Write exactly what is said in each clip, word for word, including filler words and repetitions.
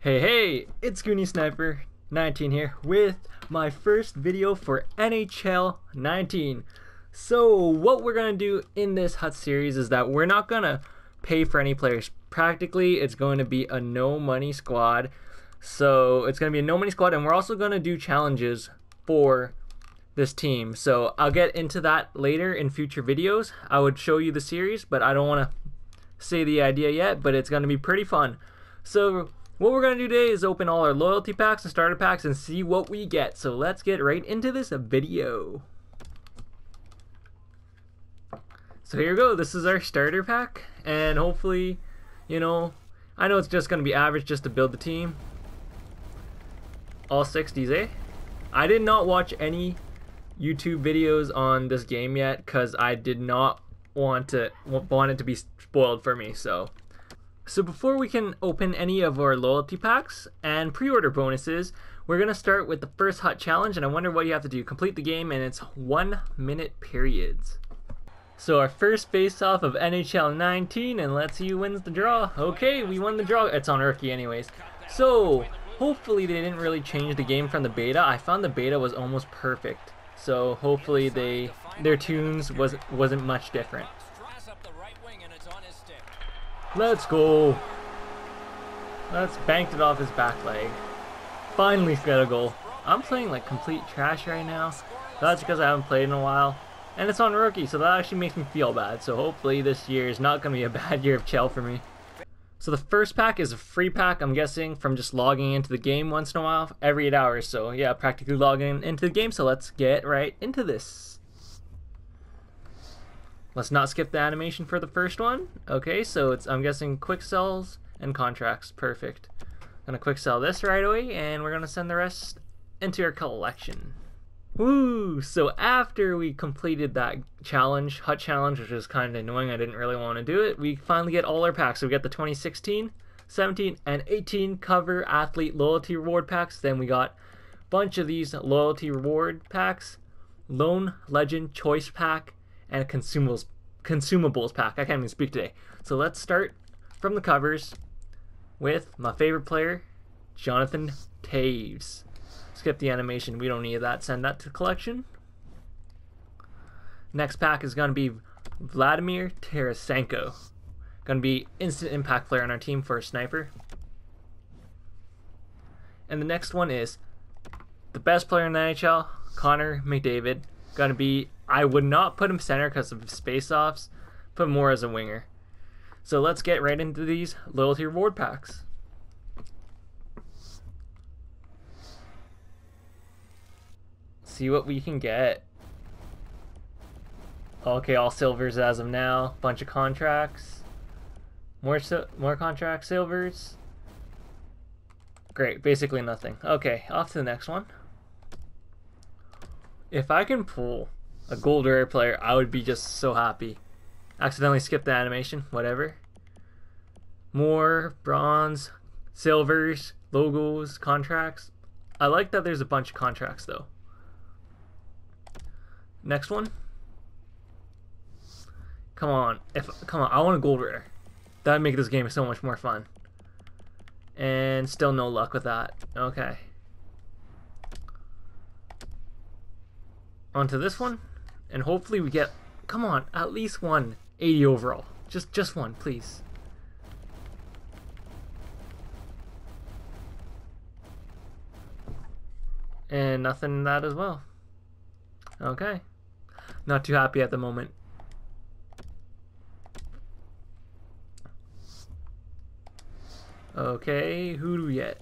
Hey, hey, it's Goonie Sniper nineteen here with my first video for N H L nineteen. So what we're going to do in this H U T series is that we're not going to pay for any players. Practically, it's going to be a no money squad. So it's going to be a no money squad, and we're also going to do challenges for this team. So I'll get into that later in future videos. I would show you the series, but I don't want to say the idea yet, but it's going to be pretty fun. So what we're going to do today is open all our loyalty packs and starter packs and see what we get. So let's get right into this video. So here we go. This is our starter pack, and hopefully, you know, I know it's just going to be average just to build the team. All sixties, eh? I did not watch any YouTube videos on this game yet because I did not want to want it to be spoiled for me. So so before we can open any of our loyalty packs and pre-order bonuses, we're gonna start with the first H U T challenge, and I wonder what you have to do. Complete the game in its one minute periods. So our first face-off of N H L nineteen, and let's see who wins the draw. Okay, we won the draw. It's on rookie anyways. So hopefully they didn't really change the game from the beta. I found the beta was almost perfect. So hopefully they their tunes was wasn't much different. Let's go. Let's banked it off his back leg. Finally got a goal. I'm playing like complete trash right now. That's because I haven't played in a while, and it's on rookie, so that actually makes me feel bad. So hopefully this year is not going to be a bad year of Chell for me. So the first pack is a free pack, I'm guessing, from just logging into the game once in a while, every eight hours. So yeah, practically logging into the game. So let's get right into this. Let's not skip the animation for the first one. Okay, so it's, I'm guessing, quick sells and contracts. Perfect. I'm gonna quick sell this right away, and we're gonna send the rest into our collection. Woo! So after we completed that challenge, H U T challenge, which was kind of annoying, I didn't really want to do it, we finally get all our packs. So we got the twenty sixteen, seventeen, and eighteen cover athlete loyalty reward packs. Then we got a bunch of these loyalty reward packs, lone legend choice pack, and a consumables, consumables pack. I can't even speak today. So let's start from the covers with my favorite player, Jonathan Taves. Skip the animation, we don't need that. Send that to collection. Next pack is going to be Vladimir Tarasenko. Going to be instant impact player on our team for a sniper. And the next one is the best player in the N H L, Connor McDavid. Going to be, I would not put him center because of his faceoffs, but more as a winger. So let's get right into these loyalty reward packs. See what we can get. Okay, all silvers as of now. Bunch of contracts. More so, more contract silvers. Great, basically nothing. Okay, off to the next one. If I can pull a gold rare player, I would be just so happy. Accidentally skipped the animation, whatever. More bronze, silvers, logos, contracts. I like that there's a bunch of contracts though. Next one. Come on, if come on, I want a gold rare. That would make this game so much more fun. And still no luck with that. Okay. On to this one, and hopefully we get. Come on, at least one eighty overall. Just just one, please. And nothing in that as well. Okay. Not too happy at the moment. Okay, who do we get?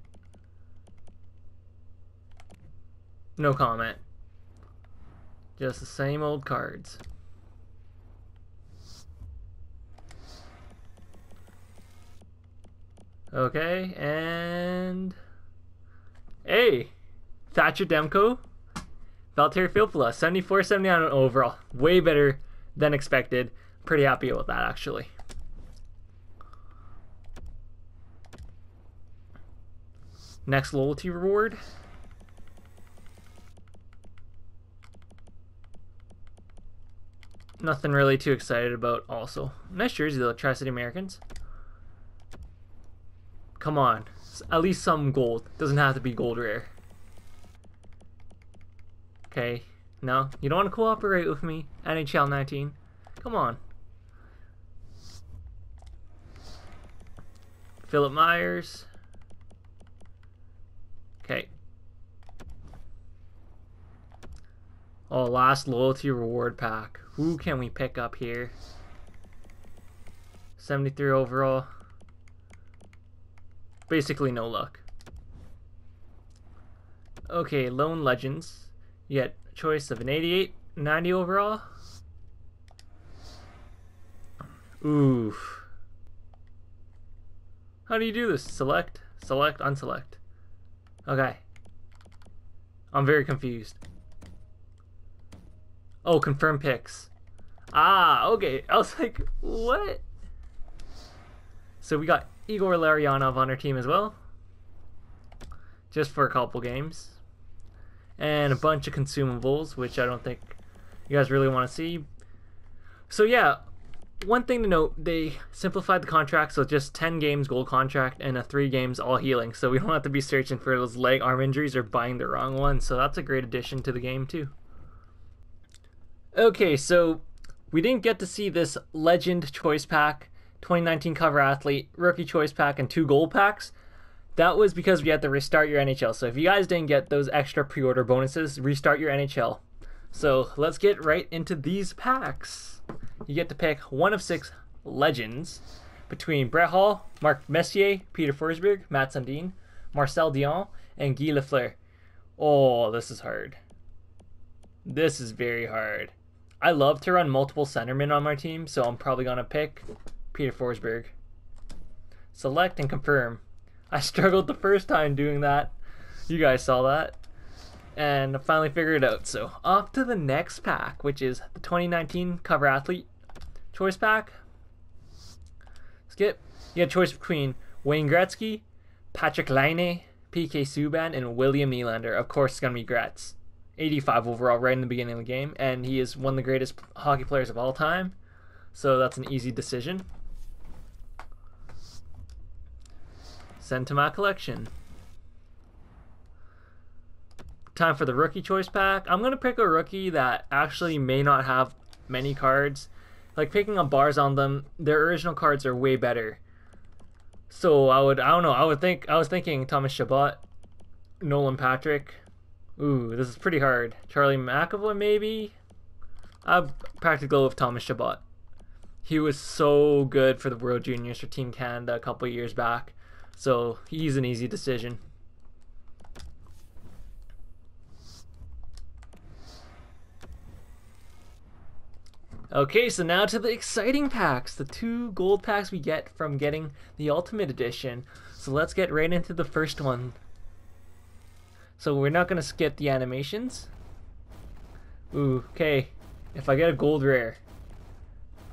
No comment. Just the same old cards. Okay, and hey, Thatcher Demko, Valtteri Filppula, seventy-four seventy-nine overall. Way better than expected. Pretty happy with that, actually. Next loyalty reward. nothing really too excited about also. Nice jersey though, Tri-City Americans. Come on, at least some gold. Doesn't have to be gold rare. Okay, no, you don't want to cooperate with me, N H L nineteen. Come on. Philip Myers. Okay. Oh, last loyalty reward pack. Who can we pick up here? seventy-three overall. Basically no luck. Okay, Lone Legends. You get a choice of an eighty-eight, ninety overall. Oof. How do you do this? Select, select, unselect. Okay. I'm very confused. Oh, confirm picks. Ah, okay. I was like, what? So we got Igor Larionov on our team as well. Just for a couple games. And a bunch of consumables, which I don't think you guys really want to see. So yeah, one thing to note, they simplified the contract, so just ten games gold contract and a three games all healing. So we don't have to be searching for those leg arm injuries or buying the wrong one. So that's a great addition to the game too. Okay, so we didn't get to see this Legend Choice Pack, twenty nineteen Cover Athlete, Rookie Choice Pack, and two Gold Packs. That was because we had to restart your N H L. So if you guys didn't get those extra pre-order bonuses, restart your N H L. So let's get right into these packs. You get to pick one of six legends between Brett Hall, Marc Messier, Peter Forsberg, Mats Sundin, Marcel Dion, and Guy Lafleur. Oh, this is hard. This is very hard. I love to run multiple centermen on my team, so I'm probably going to pick Peter Forsberg. Select and confirm. I struggled the first time doing that. You guys saw that. And I finally figured it out. So off to the next pack, which is the twenty nineteen Cover Athlete Choice Pack. Skip. You get a choice between Wayne Gretzky, Patrick Laine, P K Subban, and William Nylander. Of course, it's going to be Gretz. eighty-five overall right in the beginning of the game. And he is one of the greatest hockey players of all time. So that's an easy decision. Send to my collection. Time for the Rookie Choice Pack. I'm going to pick a rookie that actually may not have many cards. Like picking up bars on them, their original cards are way better. So I would, I don't know, I would think, I was thinking Thomas Chabot, Nolan Patrick. Ooh, this is pretty hard. Charlie McAvoy maybe? I'd practically go with Thomas Chabot. He was so good for the World Juniors for Team Canada a couple years back. So he's an easy decision. Okay, so now to the exciting packs, the two gold packs we get from getting the Ultimate Edition. So let's get right into the first one. So we're not going to skip the animations. Ooh, okay. If I get a gold rare,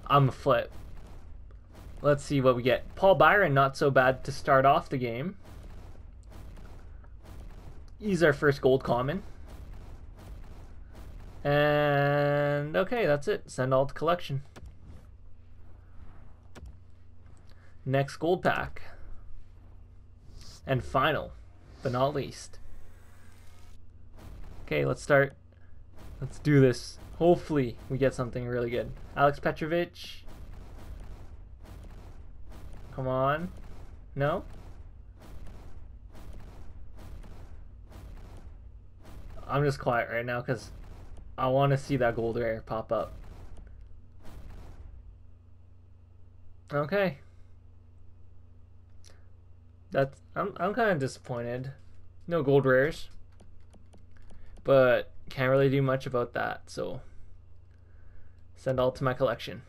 I'm a flip. Let's see what we get. Paul Byron, not so bad to start off the game. He's our first gold common. And okay, that's it. Send all to collection. Next gold pack. And final, but not least. Okay, let's start. Let's do this. Hopefully we get something really good. Alex Petrovich. Come on. No? I'm just quiet right now because I want to see that gold rare pop up. Okay. That's I'm I'm kind of disappointed. No gold rares. But can't really do much about that, so send all to my collection.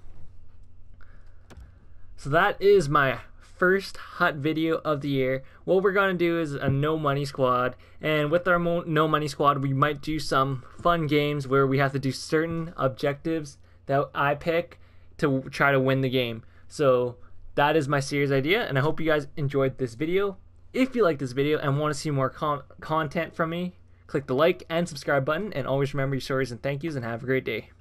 So that is my first H U T video of the year. What we're going to do is a no money squad, and with our mo no money squad we might do some fun games where we have to do certain objectives that I pick to try to win the game. So that is my series idea, and I hope you guys enjoyed this video. If you like this video and want to see more con content from me, click the like and subscribe button, and always remember your stories and thank yous, and have a great day.